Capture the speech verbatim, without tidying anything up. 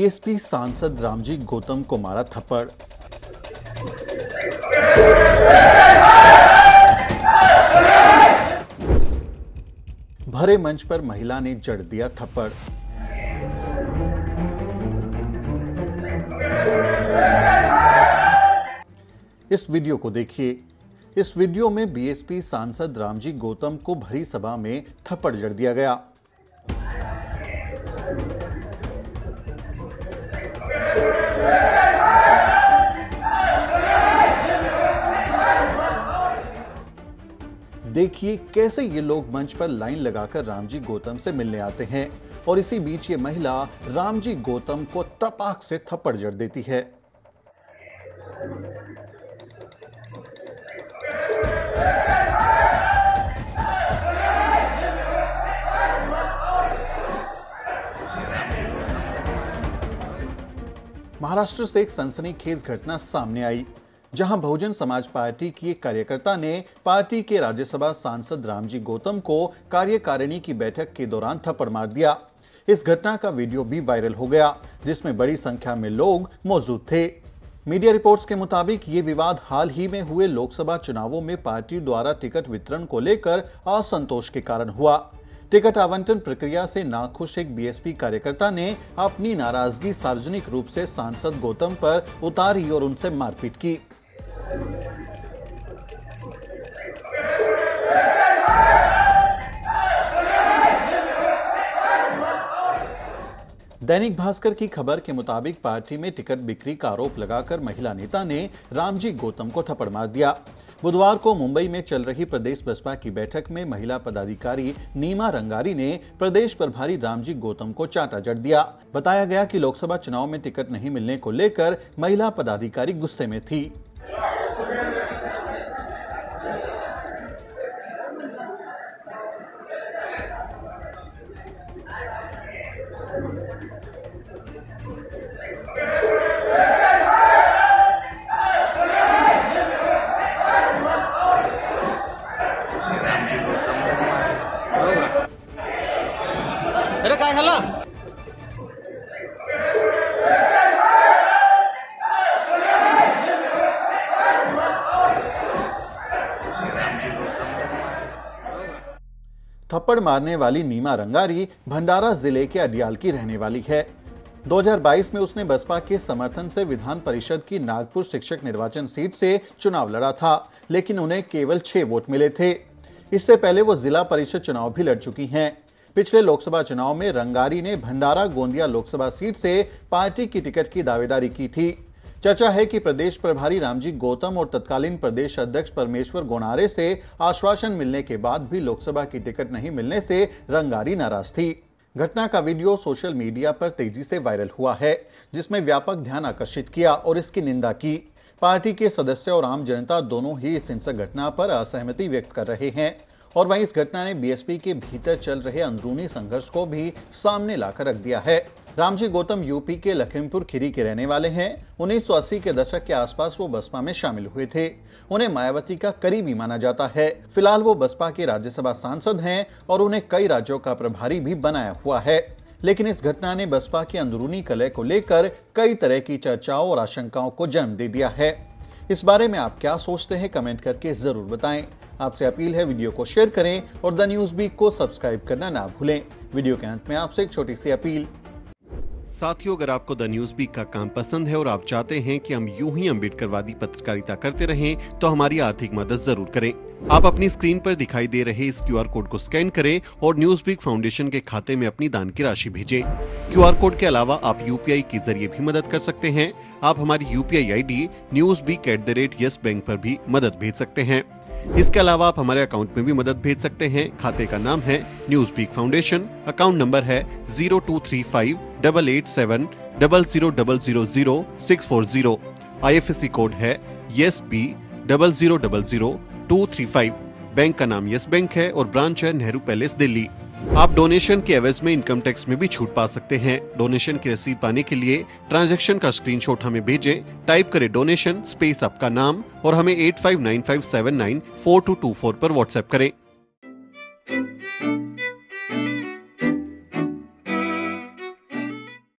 BSP सांसद रामजी गौतम को मारा थप्पड़। भरे मंच पर महिला ने जड़ दिया थप्पड़। इस वीडियो को देखिए। इस वीडियो में बीएसपी सांसद रामजी गौतम को भरी सभा में थप्पड़ जड़ दिया गया। देखिए कैसे ये लोग मंच पर लाइन लगाकर रामजी गौतम से मिलने आते हैं और इसी बीच ये महिला रामजी गौतम को तपाक से थप्पड़ जड़ देती है। महाराष्ट्र से एक सनसनीखेज घटना सामने आई, जहां बहुजन समाज पार्टी की एक कार्यकर्ता ने पार्टी के राज्यसभा सांसद रामजी गौतम को कार्यकारिणी की बैठक के दौरान थप्पड़ मार दिया। इस घटना का वीडियो भी वायरल हो गया, जिसमें बड़ी संख्या में लोग मौजूद थे। मीडिया रिपोर्ट्स के मुताबिक ये विवाद हाल ही में हुए लोकसभा चुनावों में पार्टी द्वारा टिकट वितरण को लेकर असंतोष के कारण हुआ। टिकट आवंटन प्रक्रिया से नाखुश एक बीएसपी कार्यकर्ता ने अपनी नाराजगी सार्वजनिक रूप से सांसद गौतम पर उतारी और उनसे मारपीट की। दैनिक भास्कर की खबर के मुताबिक पार्टी में टिकट बिक्री का आरोप लगाकर महिला नेता ने रामजी गौतम को थप्पड़ मार दिया। बुधवार को मुंबई में चल रही प्रदेश बसपा की बैठक में महिला पदाधिकारी नीमा रंगारी ने प्रदेश प्रभारी रामजी गौतम को चांटा जड़ दिया। बताया गया कि लोकसभा चुनाव में टिकट नहीं मिलने को लेकर महिला पदाधिकारी गुस्से में थी। थप्पड़ मारने वाली नीमा रंगारी भंडारा जिले के अडियाल की रहने वाली है। दो हज़ार बाईस में उसने बसपा के समर्थन से विधान परिषद की नागपुर शिक्षक निर्वाचन सीट से चुनाव लड़ा था, लेकिन उन्हें केवल छह वोट मिले थे। इससे पहले वो जिला परिषद चुनाव भी लड़ चुकी हैं। पिछले लोकसभा चुनाव में रंगारी ने भंडारा गोंदिया लोकसभा सीट से पार्टी की टिकट की दावेदारी की थी। चर्चा है कि प्रदेश प्रभारी रामजी गौतम और तत्कालीन प्रदेश अध्यक्ष परमेश्वर गोनारे से आश्वासन मिलने के बाद भी लोकसभा की टिकट नहीं मिलने से रंगारी नाराज थी। घटना का वीडियो सोशल मीडिया पर तेजी से वायरल हुआ है, जिसमें व्यापक ध्यान आकर्षित किया और इसकी निंदा की। पार्टी के सदस्य और आम जनता दोनों ही इस हिंसक घटना पर असहमति व्यक्त कर रहे हैं और वहीं इस घटना ने बीएसपी के भीतर चल रहे अंदरूनी संघर्ष को भी सामने लाकर रख दिया है। रामजी गौतम यूपी के लखीमपुर खीरी के रहने वाले हैं। उन्नीस सौ अस्सी के दशक के आसपास वो बसपा में शामिल हुए थे। उन्हें मायावती का करीबी माना जाता है। फिलहाल वो बसपा के राज्यसभा सांसद हैं और उन्हें कई राज्यों का प्रभारी भी बनाया हुआ है, लेकिन इस घटना ने बसपा के अंदरूनी कलह को लेकर कई तरह की चर्चाओं और आशंकाओं को जन्म दे दिया है। इस बारे में आप क्या सोचते हैं, कमेंट करके जरूर बताएं। आपसे अपील है, वीडियो को शेयर करें और द न्यूज़ बीक को सब्सक्राइब करना ना भूलें। वीडियो के अंत में आपसे एक छोटी सी अपील। साथियों, अगर आपको द न्यूज़ बीक का काम पसंद है और आप चाहते हैं कि हम यूं ही अम्बेडकरवादी पत्रकारिता करते रहें, तो हमारी आर्थिक मदद जरूर करें। आप अपनी स्क्रीन पर दिखाई दे रहे इस क्यूआर कोड को स्कैन करें और न्यूज़ बीक फाउंडेशन के खाते में अपनी दान की राशि भेजें। क्यूआर कोड के अलावा आप यूपीआई के जरिए भी मदद कर सकते हैं। आप हमारी UPI ID News Beak at the rate Yes Bank पर भी मदद भेज सकते हैं। इसके अलावा आप हमारे अकाउंट में भी मदद भेज सकते हैं। खाते का नाम है news beak foundation. Account number है zero two three five double eight seven double zero double zero zero six four zero. IFSC code है Yes B double zero double zero two three five. Bank का नाम yes bank है और branch है Nehru palace Delhi. आप donation के एवज में इनकम टैक्स में भी छूट पा सकते हैं। डोनेशन की रसीद पाने के लिए ट्रांजैक्शन का स्क्रीनशॉट हमें भेजें। टाइप करें डोनेशन स्पेस आपका नाम और हमें eight five nine five seven nine four two two four पर व्हाट्सएप करें।